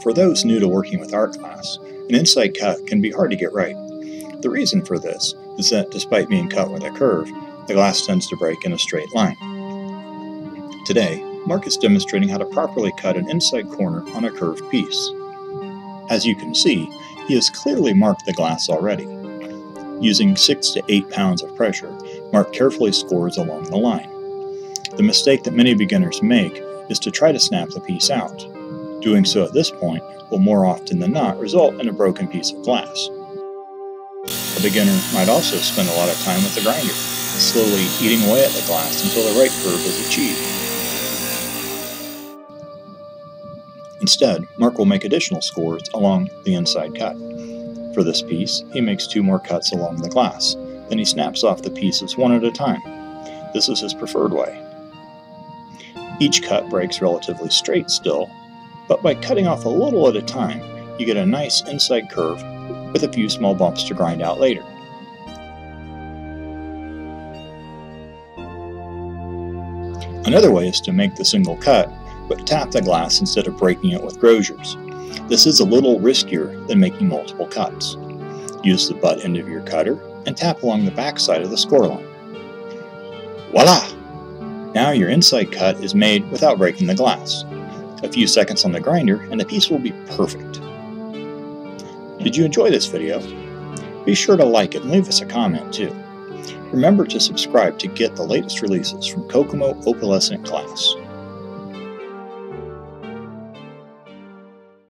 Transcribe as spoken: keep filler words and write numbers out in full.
For those new to working with art glass, an inside cut can be hard to get right. The reason for this is that despite being cut with a curve, the glass tends to break in a straight line. Today, Mark is demonstrating how to properly cut an inside corner on a curved piece. As you can see, he has clearly marked the glass already. Using six to eight pounds of pressure, Mark carefully scores along the line. The mistake that many beginners make is to try to snap the piece out. Doing so at this point will more often than not result in a broken piece of glass. A beginner might also spend a lot of time with the grinder, slowly eating away at the glass until the right curve is achieved. Instead, Mark will make additional scores along the inside cut. For this piece, he makes two more cuts along the glass, then he snaps off the pieces one at a time. This is his preferred way. Each cut breaks relatively straight still, but by cutting off a little at a time, you get a nice inside curve with a few small bumps to grind out later. Another way is to make the single cut, but tap the glass instead of breaking it with grosures. This is a little riskier than making multiple cuts. Use the butt end of your cutter and tap along the back side of the score line. Voila! Now your inside cut is made without breaking the glass. A few seconds on the grinder and the piece will be perfect. Did you enjoy this video? Be sure to like it and leave us a comment too. Remember to subscribe to get the latest releases from Kokomo Opalescent Glass.